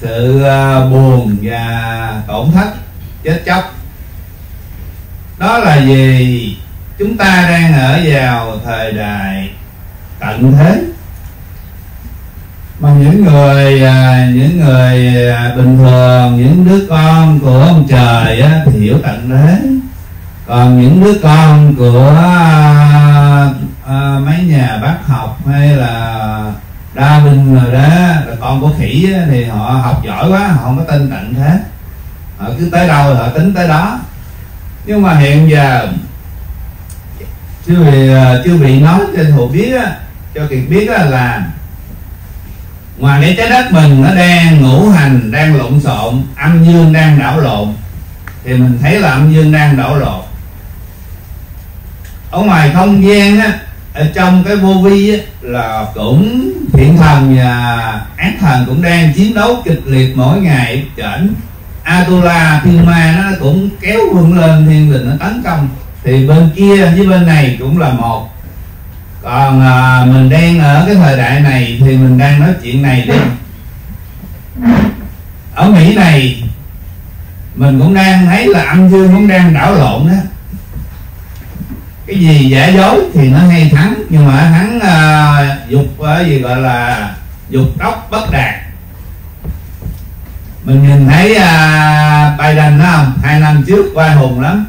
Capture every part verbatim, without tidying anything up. sự buồn và tổn thất chết chóc. Đó là vì chúng ta đang ở vào thời đại tận thế, mà những người những người bình thường, những đứa con của ông trời thì hiểu tận thế, còn những đứa con của mấy nhà bác học hay là đa Vinh rồi đó, là con của khỉ thì họ học giỏi quá, họ không có tin tận thế, họ cứ tới đâu họ tính tới đó. Nhưng mà hiện giờ chưa bị, chưa bị nói cho Thù biết, cho Kiệt biết là ngoài để trái đất mình nó đang ngũ hành đang lộn xộn, âm dương đang đảo lộn, thì mình thấy là âm dương đang đảo lộn ở ngoài không gian á, ở trong cái vô vi á, là cũng thiện thần và ác thần cũng đang chiến đấu kịch liệt mỗi ngày. Chảnh Atula thiên ma nó cũng kéo vươn lên, thiên đình nó tấn công, thì bên kia với bên này cũng là một. Còn à, mình đang ở cái thời đại này thì mình đang nói chuyện này đi. Ở Mỹ này mình cũng đang thấy là âm dương cũng đang đảo lộn đó. Cái gì giả dối thì nó hay thắng, nhưng mà thắng à, dục à, gì gọi là dục đốc bất đạt. Mình nhìn thấy à, Biden đó không, hai năm trước oai hùng lắm,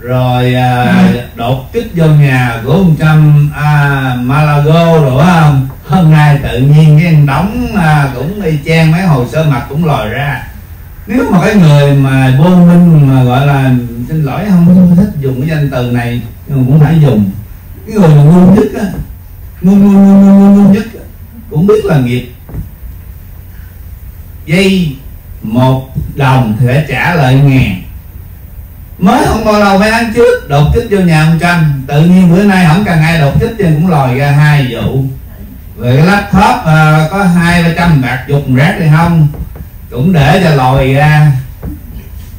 rồi à, đột kích vô nhà của ông Trump à, Malago rồi không, hôm nay tự nhiên cái đóng à, cũng y chang, mấy hồ sơ mật cũng lòi ra. Nếu mà cái người mà vô minh mà gọi là, xin lỗi không thích dùng cái danh từ này nhưng mà cũng phải dùng, cái người mà ngu nhất á, ngu ngu ngu ngu ngu nhất cũng biết là nghiệp, dây một đồng thì phải trả lại ngàn. Mới không bao lâu mấy tháng trước đột kích vô nhà ông Trump, tự nhiên bữa nay không cần ai đột kích thì cũng lòi ra hai vụ về cái laptop à, có hai ba trăm bạc dục rác thì không cũng để cho lòi ra.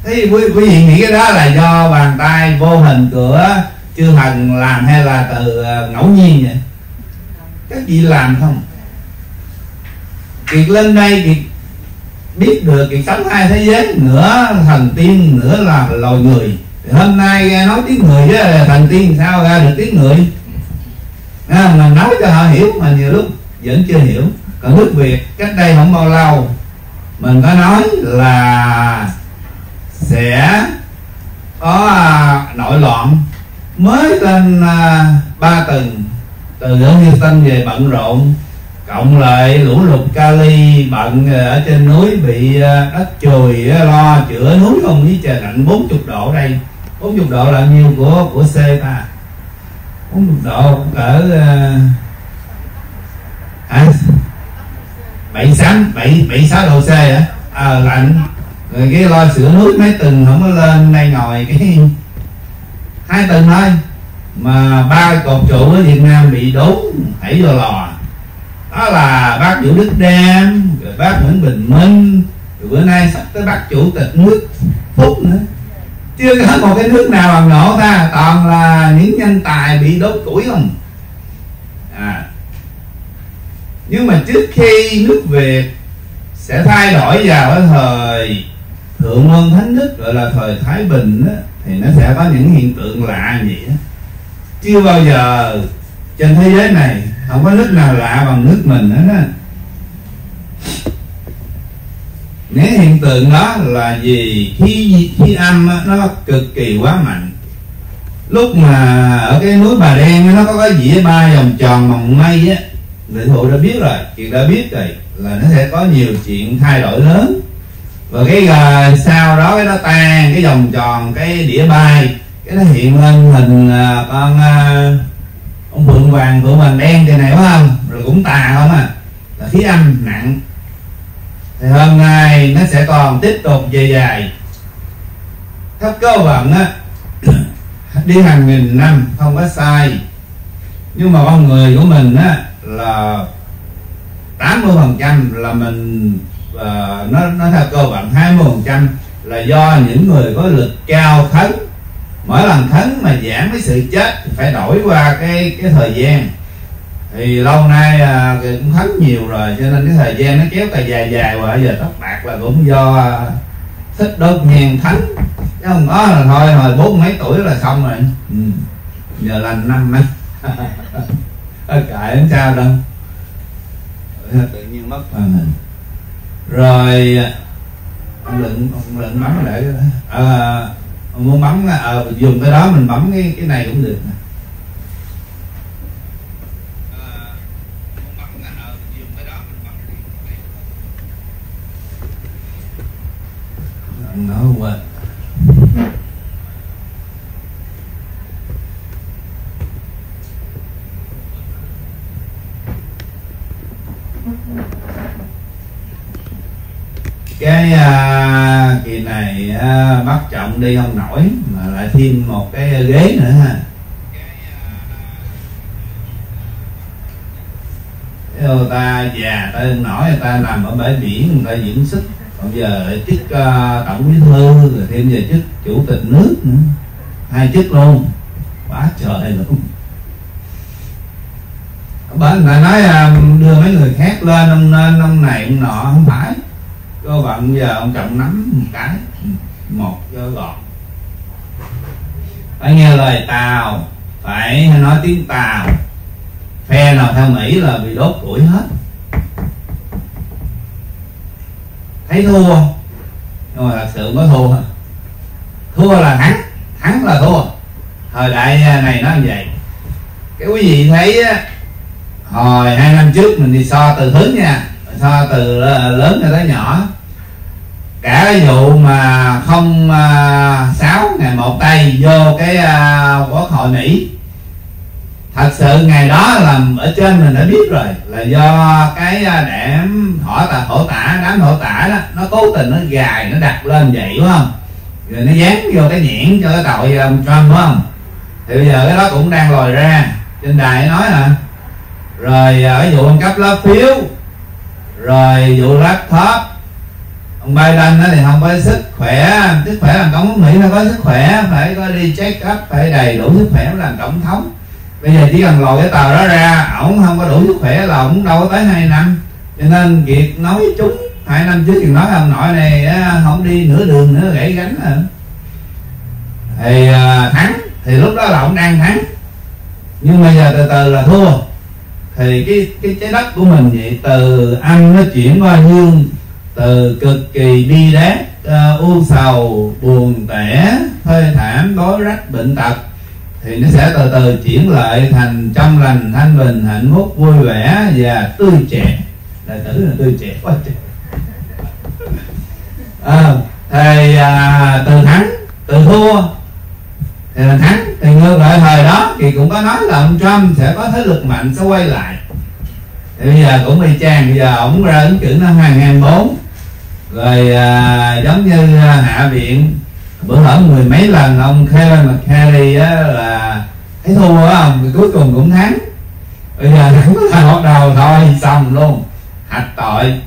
Thế quý, quý vị nghĩ cái đó là do bàn tay vô hình của chư thần làm hay là từ ngẫu nhiên vậy? Các vị làm không? Kiệt lên đây Kiệt biết được, Kiệt sống hai thế giới, nửa thần tiên nửa là loài người. Thì hôm nay nói tiếng người chứ thần tiên sao ra được tiếng người à, mà nói cho họ hiểu mà nhiều lúc vẫn chưa hiểu. Còn nước Việt cách đây không bao lâu mình có nói là sẽ có à, nội loạn mới lên à, ba tuần từ Houston về bận rộn, cộng lại lũ lụt Cali bận ở trên núi bị à, đất chùi à, lo chữa núi không, với trời lạnh bốn mươi độ đây. Bốn mươi độ là nhiêu của của C ta, bốn mươi độ ở à, à, bảy mươi sáu độ C hả? À, lạnh. Rồi cái lo sữa nước mấy tuần không có lên đây ngồi cái hai tuần thôi mà ba cột trụ ở Việt Nam bị đốn hãy vô lò. Đó là bác Vũ Đức Đam, rồi bác Nguyễn Bình Minh, rồi bữa nay sắp tới bác chủ tịch nước Phúc nữa. Chưa có một cái nước nào bằng nổ ta, toàn là những nhân tài bị đốn củi không à. Nhưng mà trước khi nước Việt sẽ thay đổi vào cái thời Thượng Vân Thánh Đức gọi là thời Thái Bình đó, thì nó sẽ có những hiện tượng lạ như vậy đó. Chưa bao giờ trên thế giới này không có nước nào lạ bằng nước mình hết á. Những hiện tượng đó là vì khí, khí âm nó cực kỳ quá mạnh. Lúc mà ở cái núi Bà Đen nó có cái dĩa ba vòng tròn bằng mây á, Lệ Thụ đã biết rồi, Kiệt đã biết rồi là nó sẽ có nhiều chuyện thay đổi lớn. Và cái uh, sau đó cái nó tan, cái vòng tròn, cái đĩa bay, cái nó hiện lên hình uh, con uh, ông Phượng Hoàng, Phượng Hoàng đen cái này phải không? Rồi cũng tà không à, là khí âm nặng. Thì hôm nay nó sẽ còn tiếp tục về dài. Các cơ vận á, đi hàng nghìn năm không có sai. Nhưng mà con người của mình á là tám mươi phần trăm là mình uh, nó, nó theo cơ bản, hai mươi phần trăm là do những người có lực cao khấn. Mỗi lần khấn mà giảm cái sự chết thì phải đổi qua cái cái thời gian thì lâu nay à, cũng khá nhiều rồi, cho nên cái thời gian nó kéo dài dài dài và giờ tóc bạc là cũng do à, thích đốt nhang thánh, chứ không có là thôi hồi bốn mấy tuổi là xong rồi. Ừ. Giờ lành năm nay kệ không sao đâu, tự nhiên mất màn hình rồi. Ông lượng ông lượng bấm lại à, muốn bấm à, dùng cái đó mình bấm cái cái này cũng được. Nó quên. Cái à, kỳ này à, bắt trọng đi không nổi mà lại thêm một cái ghế nữa ha. Người ta già ta không nổi, người ta nằm ở bãi biển người ta diễn sức. Bây giờ chức uh, tổng bí thư rồi thêm về chức chủ tịch nước nữa, hai chức luôn, quá trời luôn. Bởi người ta nói uh, đưa mấy người khác lên, ông nên ông này ông nọ, không phải. Cơ bản bây giờ ông Trọng nắm một cái một cho gọn, phải nghe lời Tàu, phải nói tiếng Tàu. Phe nào theo Mỹ là bị đốt tuổi hết, thấy thua không? Nhưng mà thật sự mới thua hả? Thua là thắng, thắng là thua. Thời đại này nó như vậy. Cái quý vị thấy hồi hai năm trước mình đi so từ thứ nha, so từ lớn cho tới nhỏ. Cả cái vụ mà không sáu ngày một tay vô cái quốc hội Mỹ, thật sự ngày đó là ở trên mình đã biết rồi, là do cái đẻm hổ tả, hổ tả đám hổ tả đó, nó cố tình nó gài nó đặt lên vậy đúng không, rồi nó dán vô cái nhãn cho cái tội ông Trump đúng không. Thì bây giờ cái đó cũng đang lòi ra, trên đài nói nè, rồi ở vụ ông cấp lá phiếu, rồi vụ laptop ông Biden đó thì không có sức khỏe, sức khỏe làm tổng thống Mỹ không có sức khỏe, phải có đi check up, phải đầy đủ sức khỏe làm tổng thống. Bây giờ chỉ cần lòi cái tờ đó ra, ổng không có đủ sức khỏe là ổng đâu tới hai năm. Cho nên việc nói với chúng hai năm trước thì nói ông nội này không đi nửa đường nữa gãy gánh nữa. Thì thắng, thì lúc đó là ổng đang thắng, nhưng bây giờ từ từ là thua. Thì cái cái trái đất của mình vậy, từ âm nó chuyển qua dương, từ cực kỳ bi đát, uh, u sầu, buồn tẻ, thê thảm, đói rách, bệnh tật, thì nó sẽ từ từ chuyển lại thành trong lành, thanh bình, hạnh phúc, vui vẻ và tươi trẻ. Đại tử là tươi trẻ quá trẻ. À, thì à, từ thắng, từ thua thì là thắng. Thì ngược lại thời đó thì cũng có nói là ông Trump sẽ có thế lực mạnh sẽ quay lại. Thì bây giờ cũng y chang, bây giờ ổng ra ứng cử năm hai không hai tư rồi à, giống như Hạ viện bữa hở mười mấy lần ông Kevin McCarthy á, là thấy thua phải không, cuối cùng cũng thắng. Bây giờ thắng là hột đầu thôi, xong luôn, hạch tội.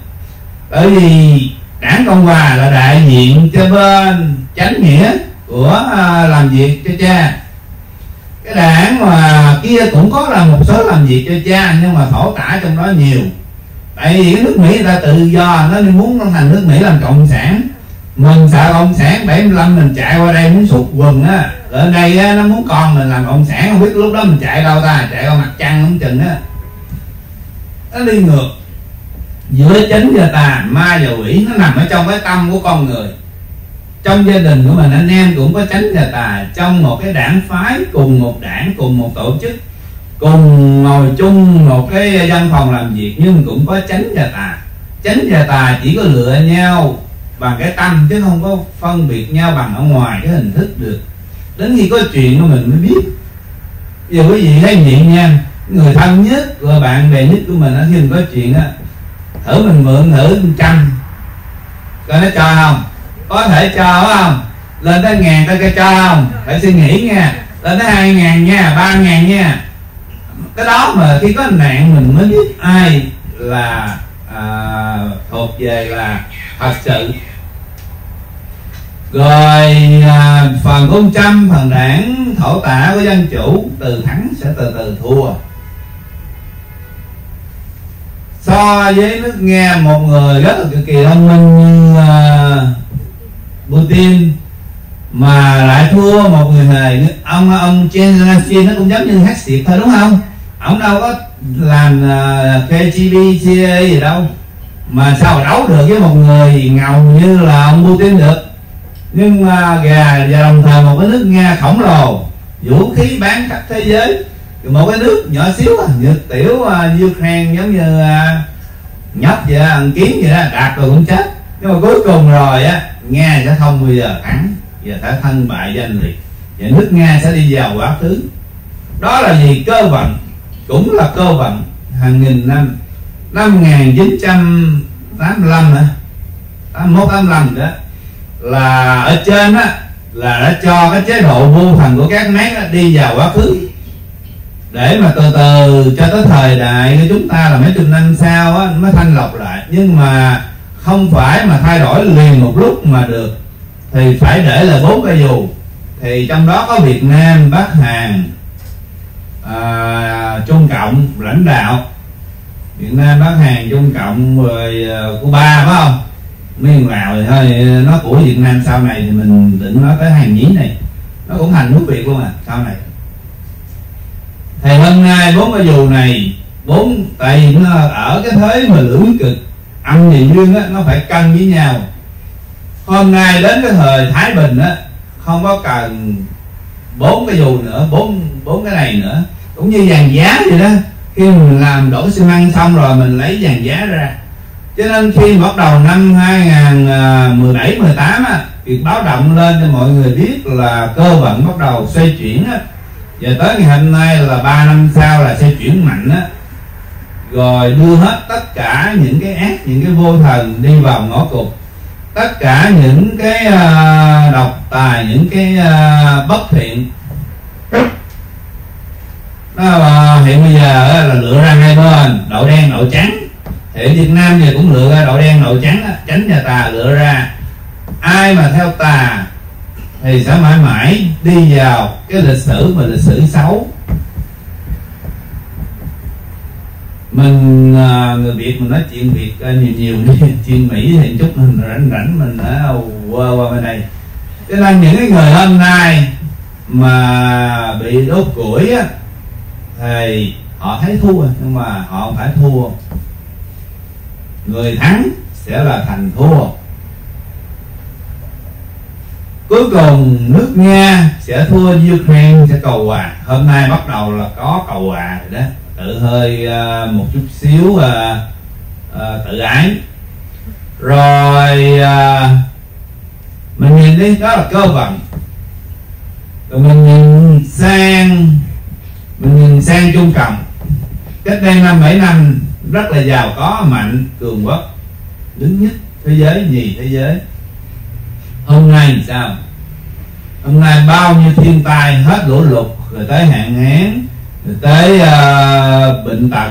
Bởi vì đảng Cộng Hòa là đại diện cho bên chánh nghĩa của làm việc cho cha. Cái đảng mà kia cũng có là một số làm việc cho cha, nhưng mà thổ tả trong đó nhiều. Tại vì nước Mỹ người ta tự do, nó muốn thành nước Mỹ làm cộng sản. Mình sợ cộng sản, bảy mươi lăm mình chạy qua đây muốn sụt quần á. Ở đây á, nó muốn con mình làm cộng sản, không biết lúc đó mình chạy đâu ta, chạy qua mặt trăng không chừng á. Nó đi ngược giữa chính và tà, ma và quỷ, nó nằm ở trong cái tâm của con người. Trong gia đình của mình anh em cũng có chánh và tà, trong một cái đảng phái, cùng một đảng, cùng một tổ chức, cùng ngồi chung một cái văn phòng làm việc, nhưng cũng có chánh và tà. Chánh và tà chỉ có lựa nhau bằng cái tâm, chứ không có phân biệt nhau bằng ở ngoài cái hình thức được. Đến khi có chuyện của mình mới biết. Giờ quý vị thấy miệng nha, người thân nhất, người bạn bè nhất của mình á, khi mình có chuyện á, thử mình mượn thử trăm coi nó cho không, có thể cho phải không, lên tới ngàn tới cái cho không, phải suy nghĩ nha, lên tới hai ngàn nha, ba ngàn nha. Cái đó mà khi có nạn mình mới biết ai là à, thuộc về là thật sự. Rồi à, phần của ông Trump, phần đảng thổ tả của dân chủ, từ thắng sẽ từ từ thua. so với nước Nga một người rất là cực kỳ thông minh như uh, Putin mà lại thua một người thầy nước ông ông Zelensky, nó cũng giống như hát xịt thôi đúng không? Ông đâu có làm uh, ca giê bê, xê i a gì đâu mà sao đấu được với một người ngầu như là ông Putin được. Nhưng mà gà và đồng thời một cái nước Nga khổng lồ, vũ khí bán khắp thế giới, một cái nước nhỏ xíu nhược tiểu uh, Ukraine giống như uh, nhóc vậy, ăn kiến vậy đó, đạp rồi cũng chết. Nhưng mà cuối cùng rồi á, Nga sẽ không bao giờ thắng và sẽ thân bại danh liệt, và nước Nga sẽ đi vào quá khứ. Đó là gì? Cơ vận, cũng là cơ vận hàng nghìn năm. Năm một chín tám lăm hả? tám một tám lăm đó là ở trên á là đã cho cái chế độ vô thần của các mác đi vào quá khứ, để mà từ từ cho tới thời đại của chúng ta là mấy chục năm sau á mới thanh lọc lại. Nhưng mà không phải mà thay đổi liền một lúc mà được, thì phải để là bốn cái dù, thì trong đó có Việt Nam, Bắc Hàn, à, Trung Cộng lãnh đạo. Việt Nam, Bắc Hàn, Trung Cộng rồi Cuba phải không? Miền Lào thì thôi, nó của Việt Nam sau này thì mình định nói tới Hàn Nhí này, nó cũng thành nước Việt luôn à sau này. Thì hôm nay bốn cái dù này, bốn tại vì nó ở cái thế mà lưỡng cực âm và dương á, nó phải cân với nhau. Hôm nay đến cái thời Thái Bình á, không có cần bốn cái dù nữa, bốn bốn cái này nữa, cũng như vàng giá vậy đó. Khi mình làm đổ xi măng xong rồi mình lấy vàng giá ra. Cho nên khi bắt đầu năm hai nghìn mười bảy mười tám á, việc báo động lên cho mọi người biết là cơ vận bắt đầu xoay chuyển á. Và tới ngày hôm nay là ba năm sau là sẽ chuyển mạnh á, rồi đưa hết tất cả những cái ác, những cái vô thần đi vào ngõ cụt, tất cả những cái uh, độc tài, những cái uh, bất thiện. Đó là hiện bây giờ là lựa ra hai bên, đậu đen đậu trắng. Thì Việt Nam giờ cũng lựa ra đậu đen đậu trắng á, tránh nhà tà lựa ra. Ai mà theo tà thì sẽ mãi mãi đi vào cái lịch sử mà lịch sử xấu. Mình người Việt mình nói chuyện Việt nhiều nhiều đi, chuyện Mỹ thì chút mình rảnh rảnh mình đã qua qua bên đây. Cho nên những cái người hôm nay mà bị đốt củi á, thì họ thấy thua nhưng mà họ không phải thua. Người thắng sẽ là thành thua. Cuối cùng nước Nga sẽ thua Ukraine, sẽ cầu hòa. Hôm nay bắt đầu là có cầu hòa rồi đó, tự hơi uh, một chút xíu uh, uh, tự ái. Rồi uh, mình nhìn đi, đó là cơ vận. Rồi mình nhìn sang mình nhìn sang Trung Cộng. Cách đây năm bảy năm rất là giàu có, mạnh, cường quốc, đứng nhất thế giới, nhì thế giới. Hôm nay thì sao? Hôm nay bao nhiêu thiên tai, hết lũ lụt, rồi tới hạn hán, rồi tới uh, bệnh tật,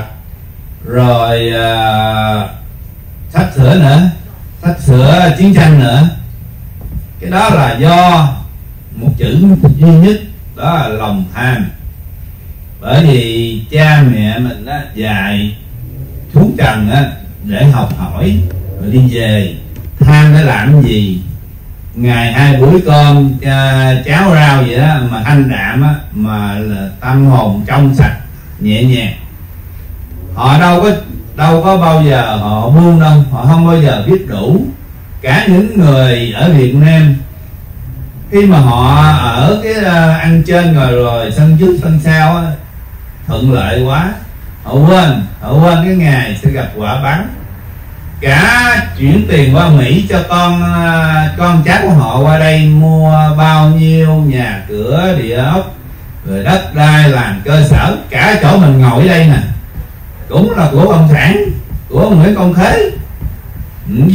rồi uh, sắp sửa nữa, sắp sửa chiến tranh nữa. Cái đó là do một chữ duy nhất, đó là lòng tham. Bởi vì cha mẹ mình á, dạy xuống trần á, để học hỏi rồi đi về. Tham để làm gì? Ngày hai buổi cơm cháo rau vậy đó mà thanh đạm á, mà là tâm hồn trong sạch nhẹ nhàng. Họ đâu có đâu có bao giờ họ buông đâu, họ không bao giờ biết đủ. Cả những người ở Việt Nam khi mà họ ở cái ăn trên rồi rồi sân trước sân sau á, thuận lợi quá, họ quên họ quên cái ngày sẽ gặp quả bắn. Cả chuyển tiền qua Mỹ cho con con cháu của họ qua đây mua bao nhiêu nhà cửa địa ốc, rồi đất đai làm cơ sở. Cả chỗ mình ngồi ở đây nè cũng là của ông Sản, của ông Nguyễn Công Khế.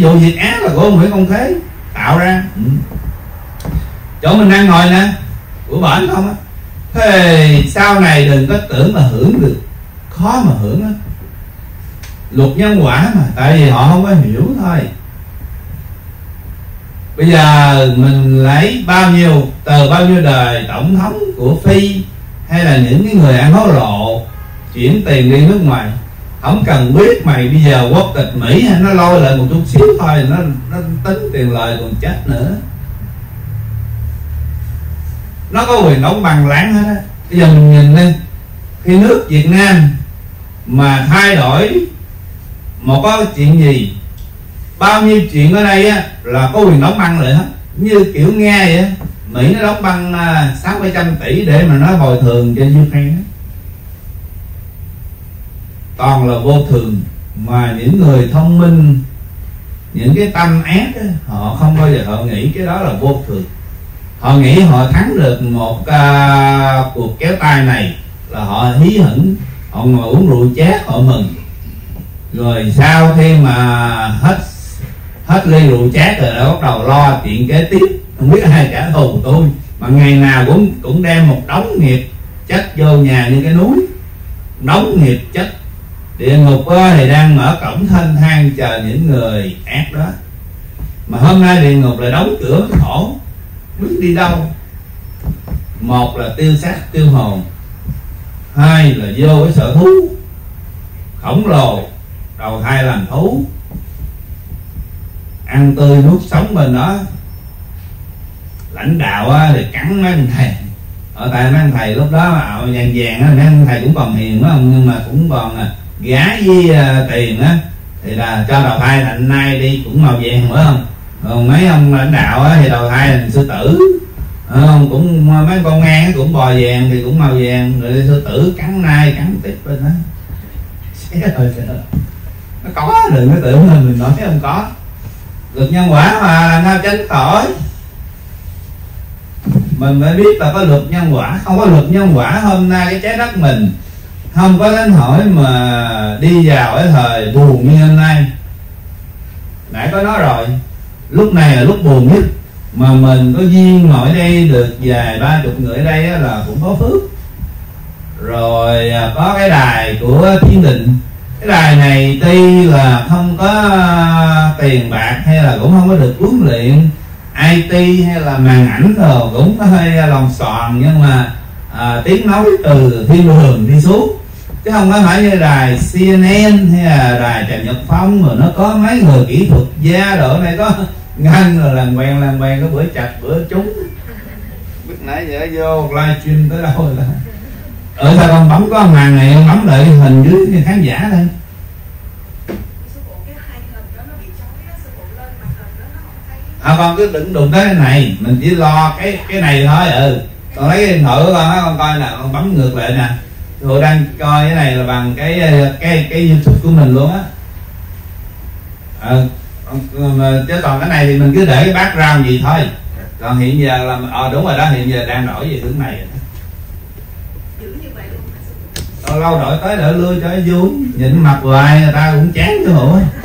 Vụ Việt Á là của ông Nguyễn Công Khế tạo ra. Chỗ mình đang ngồi nè của bển không á. Thế sau này đừng có tưởng mà hưởng được, khó mà hưởng á, luật nhân quả mà, tại vì họ không có hiểu thôi. Bây giờ mình lấy bao nhiêu từ bao nhiêu đời tổng thống của Phi hay là những cái người ăn hối lộ chuyển tiền đi nước ngoài, Không cần biết mày bây giờ quốc tịch Mỹ hay nó lôi lại một chút xíu thôi, nó, nó tính tiền lời còn chết nữa. Nó có quyền đóng bằng lãng hết á. Bây giờ mình nhìn lên, khi nước Việt Nam mà thay đổi một có chuyện gì, bao nhiêu chuyện ở đây á là có quyền đóng băng lại hết. Như kiểu Nga vậy á, Mỹ nó đóng băng sáu bảy trăm tỷ để mà nói bồi thường cho Ukraine. Toàn là vô thường, mà những người thông minh, những cái tâm ác á, họ không bao giờ họ nghĩ cái đó là vô thường. Họ nghĩ họ thắng được một uh, cuộc kéo tay này là họ hí hửng, họ ngồi uống rượu chát họ mừng. Rồi sau khi mà hết hết ly rượu chát rồi đã bắt đầu lo chuyện kế tiếp, không biết ai trả thù tôi, mà ngày nào cũng cũng đem một đống nghiệp chất vô nhà như cái núi, đống nghiệp chất. Địa ngục thì đang mở cổng thênh thang chờ những người ác đó, mà hôm nay địa ngục lại đóng cửa khổ, biết đi đâu. Một là tiêu xác tiêu hồn, hai là vô cái sở thú khổng lồ đầu thai làm thú, ăn tươi nuốt sống bên đó. Lãnh đạo thì cắn mấy anh thầy, ở tại mấy anh thầy lúc đó ảo vàng vàng, mấy anh thầy cũng còn hiền đó, nhưng mà cũng còn gá với tiền á, thì là cho đầu thai thành nay đi cũng màu vàng phải không. Còn mấy ông lãnh đạo thì đầu thai thành sư tử, không cũng mấy con ngang cũng bò vàng thì cũng màu vàng, rồi sư tử cắn nai cắn tiếp bên đó. Nó có, đừng có tưởng là mình nói không có. Luật nhân quả mà làm sao tránh khỏi, mình phải biết là có luật nhân quả. Không có luật nhân quả hôm nay cái trái đất mình không có đến hỏi mà đi vào cái thời buồn như hôm nay. Nãy có nói rồi, lúc này là lúc buồn nhất, mà mình có duyên ngồi đây được vài ba chục người ở đây là cũng có phước. Rồi có cái đài của Thiên Định, cái đài này tuy là không có tiền bạc hay là cũng không có được huấn luyện i tê hay là màn ảnh rồi cũng có hơi lòng soạn, nhưng mà à, tiếng nói từ thiên đường đi xuống, chứ không có phải như đài xê en en hay là đài Trần Nhật Phong mà nó có mấy người kỹ thuật gia đỡ này có ngăn rồi làm quen làm quen có bữa chặt bữa trúng. Biết nãy giờ vô live stream tới đâu rồi đó. Ở sao con bấm có màn này, con bấm lại hình dưới khán giả thôi. À con cứ đừng đụng tới cái này, mình chỉ lo cái cái này thôi. Ừ, con lấy cái điện thoại của con á, con coi nào, con bấm ngược lại nè. Tôi đang coi cái này là bằng cái cái cái YouTube của mình luôn á. Ừ, chứ còn cái này thì mình cứ để cái background gì thôi. Còn hiện giờ là ờ à, đúng rồi đó, hiện giờ đang đổi về hướng này. Lâu đổi tới đỡ lui cho nó vui, nhìn mặt hoài người ta cũng chán chứ hổ.